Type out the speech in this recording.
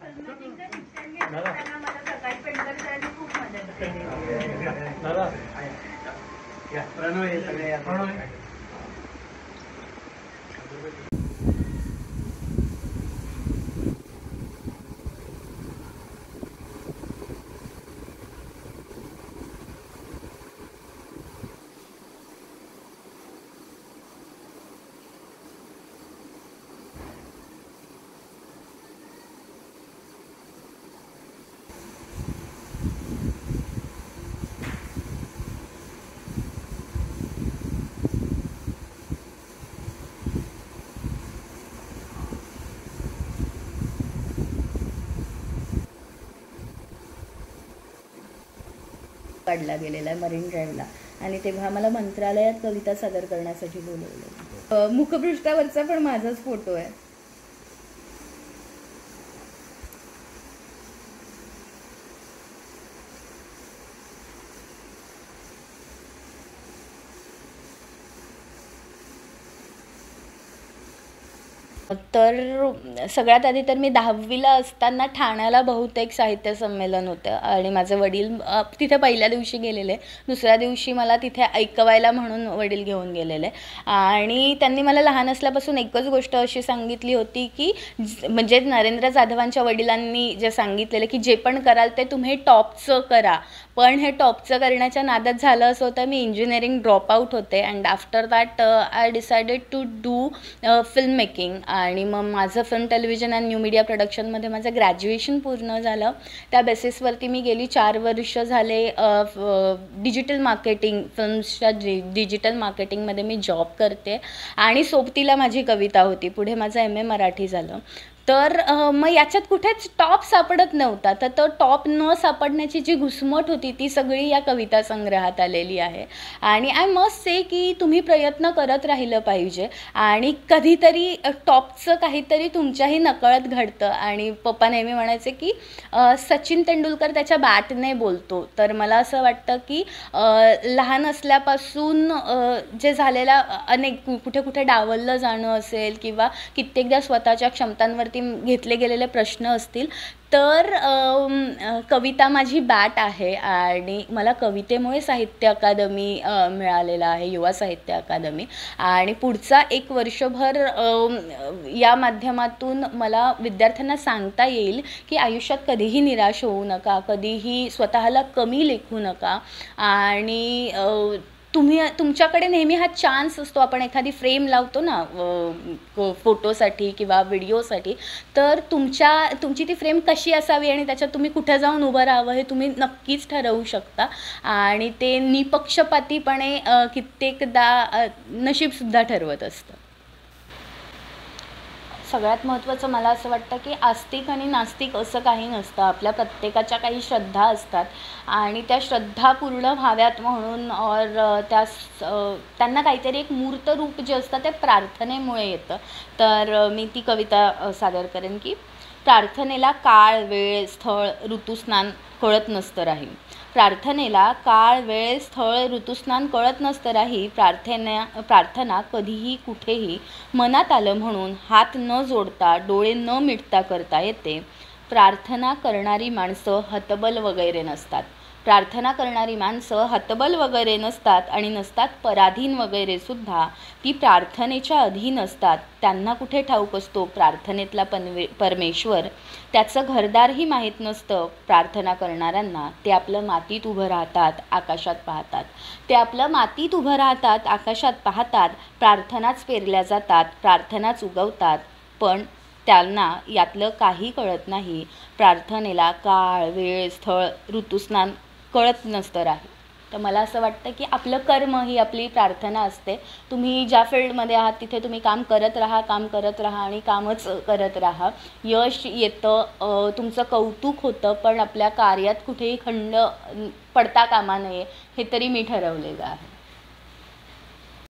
दादा काढला गेलेला मरीन ड्राइव्हला आणि तेव्हा आम्हाला मंत्रालयात कविता सादर करण्यासाठी बोलवले। मुखपृष्ठावरचा पण माझाच फोटो आहे। तर सगळ्यात आधी तर मी दहावीला असताना ठाण्याला बहुतेक साहित्य संमेलन होतं आणि माझे वडील तिथे पहिल्या दिवशी गेलेले, दुसऱ्या दिवशी मला तिथे ऐकवायला म्हणून वडील घेऊन गेलेले। आणि त्यांनी मला लहान असल्यापासून एकच गोष्ट अशी सांगितली होती की म्हणजे नरेंद्र जाधवांच्या वडिलांनी जे सांगितलेलं की जे पण कराल ते तुम्ही टॉपचं करा, पण हे टॉपचं करण्याच्या नादात झालं असं होतं मी इंजिनिअरिंग ड्रॉप आउट होते। And after that I decided to do film making आणि मग माझं film television and new media प्रोडक्शनमध्ये माझं ग्रॅज्युएशन पूर्ण झालं। त्या बेसिसवरती मी गेली 4 वर्ष झाले डिजिटल मार्केटिंग फिल्म्सच्या डिजिटल मार्केटिंगमध्ये मी जॉब करते आणि सोबतीला माझी कविता होती। पुढे माझं MA मराठी झालं। तर मग याच्यात कुठेच टॉप सापडत नव्हता, तर तो टॉप न सापडण्याची जी घुसमट होती ती सगळी या कविता संग्रहात आलेली आहे। आणि आय मस्ट से की तुम्ही प्रयत्न करत राहिलं पाहिजे आणि कधीतरी टॉपचं काहीतरी तुमच्याही नकळत घडतं। आणि पप्पा नेहमी म्हणायचे की सचिन तेंडुलकर त्याच्या बॅटने बोलतो, तर मला असं वाटतं की लहान असल्यापासून जे झालेला अनेक कुठे कुठे डावललं जाणं असेल किंवा कित्येकदा स्वतःच्या क्षमतांवरती घेतले गेलेले प्रश्न असतील तर कविता माझी बॅट आहे। आणि मला कवितेमुळे साहित्य अकादमी मिळालेला आहे, युवा साहित्य अकादमी। आणि पुढचा 1 वर्षभर या माध्यमातून मला विद्यार्थ्यांना सांगता येईल की आयुष्यात कधीही निराश होऊ नका, कधीही स्वतःला कमी लेखू नका आणि तुम्ही तुमच्याकडे नेहमी हा चान्स असतो। आपण एखादी फ्रेम लावतो ना फोटोसाठी किंवा व्हिडिओसाठी, तर तुमची ती फ्रेम कशी असावी आणि त्याच्यात तुम्ही कुठे जाऊन उभं राहावं हे तुम्ही नक्कीच ठरवू शकता। आणि ते निपक्षपातीपणे कित्येकदा नशीबसुद्धा ठरवत असतं। सगळ्यात महत्त्वाचं मला असं वाटतं की आस्तिक आणि नास्तिक असं काही नसतं, आपल्या प्रत्येकाच्या काही श्रद्धा असतात आणि त्या श्रद्धा पूर्ण व्हाव्यात म्हणून और त्यांना काहीतरी एक मूर्त रूप जे असतं ते प्रार्थनेमुळे येतं। तर मी ती कविता सादर करेन की प्रार्थनेला काळ वेळ स्थळ ऋतुस्नान कळत नसतं राही, प्रार्थनेला काळ वेळ स्थळ ऋतुस्नान कळत नसतं राही, प्रार्थना कधीही कुठेही मनात आलं म्हणून हात न जोडता डोळे न मिटता करता येते। प्रार्थना करणारी माणसं हतबल वगैरे नसतात, प्रार्थना करणारी माणसं हतबल वगैरे नसतात आणि नसतात पराधीन वगैरेसुद्धा, ती प्रार्थनेच्या अधीन असतात। त्यांना कुठे ठाऊक असतो प्रार्थनेतला परमेश्वर, त्याचं घरदारही माहीत नसतं प्रार्थना करणाऱ्यांना। ते आपलं मातीत उभं राहतात आकाशात पाहतात, ते आपलं मातीत उभं राहतात आकाशात पाहतात, प्रार्थनाच पेरल्या जातात प्रार्थनाच उगवतात पण त्यांना यातलं काही कळत नाही। प्रार्थनेला काळ वेळ स्थळ ऋतुस्नान कळत नसतं राही। तर मला असं वाटतं की आपलं कर्म ही आपली प्रार्थना असते। तुम्ही ज्या फील्डमध्ये आहात तिथे तुम्ही काम करत राहा आणि कामच करत राहा। यश येतं, तुमचं कौतुक होतं, पण आपल्या कार्यात कुठेही खंड पडता कामा नये हे तरी मी ठरवलेलं आहे।